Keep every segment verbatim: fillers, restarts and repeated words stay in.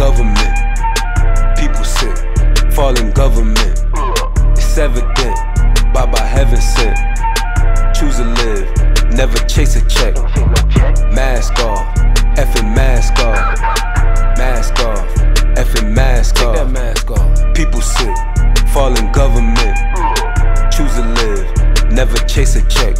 government. People sick, fallen government. It's evident, Baba heaven sent. Choose to live, never chase a check. Mask off, effing mask off. Mask off, effing mask off. Take that mask off. People sick, fallen government. Choose to live, never chase a check.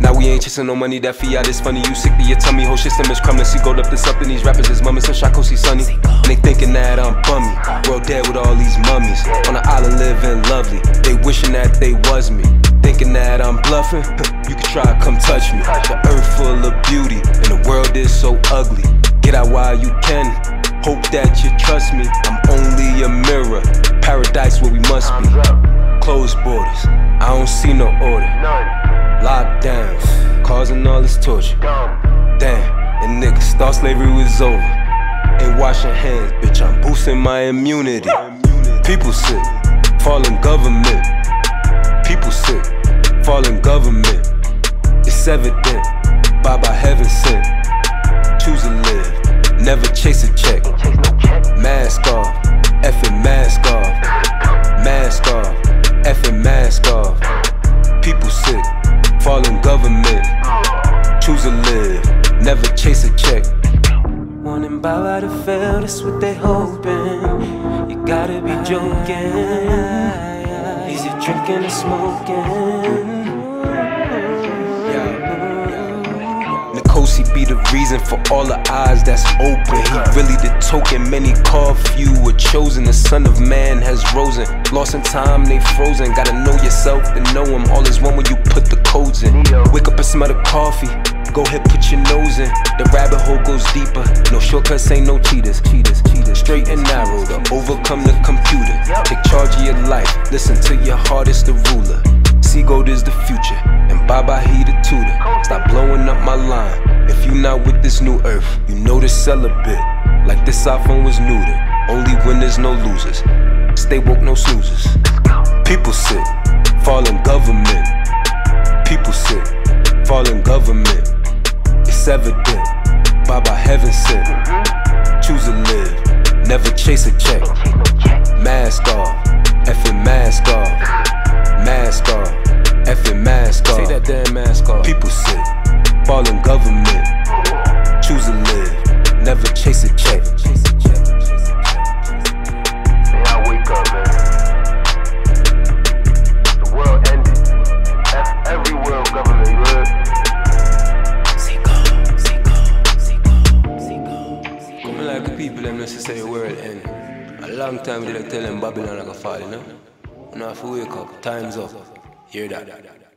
Now we ain't chasing no money, that fiat is funny. You sick to your tummy, whole system is crumbling. See gold up to something, these rappers is mummies. So Shakosi sunny, and they thinking that I'm bummy. World dead with all these mummies. On the island living lovely, they wishing that they was me. Thinking that I'm bluffing, you can try, come touch me. The earth full of beauty, and the world is so ugly. Get out while you can, hope that you trust me. I'm only a mirror, paradise where we must be. Closed borders, I don't see no order. Lockdowns, causing all this torture. Damn, and niggas thought slavery was over. Ain't washing hands, bitch, I'm boosting my immunity. People sick, fallen government. People sick, fallen government. It's evident, Baba heaven sent. Choose to live, never chase a check. Mask off, effing mask off. Mask off, effing mask off. People sick, fallen government. Choose to live, never chase a check. Wanting Baba to fail, that's what they hoping. You gotta be joking. Is it drinking or smoking? Nikosi be the reason for all the eyes that's open. He really the token, many call, few were chosen. The son of man has risen, lost in time, they frozen. Gotta know yourself to know him, all is one when you put the codes in. Wake up and smell the coffee, go ahead put your nose in. The rabbit hole goes deeper, no shortcuts, ain't no cheaters. Cheaters, cheaters. Straight and narrow to overcome the computer. Take charge of your life, listen to your heart, it's the ruler. SeeGold is the future, and Baba he the tutor. Stop blowing up my line, if you not with this new earth. You know to sell a bit, like this iPhone was new to. Only winners, no losers, stay woke, no snoozers. People sick, fallen government. People sick, fallen government. It's evident, Baba heaven sent. Choose to live, never chase a check. Mask off, effing mask off. Mask off, effing mask off. Take that damn mask off. People sick, fallen government. Choose to live, never chase a check. Hey, I wake up, man. The world ended. That's every world government, you heard? SeeGold, SeeGold, SeeGold, SeeGold. Come like people, them necessary world end. A long time they tell them Babylon like a fall, you know? Now if we wake up, time's up. Hear that.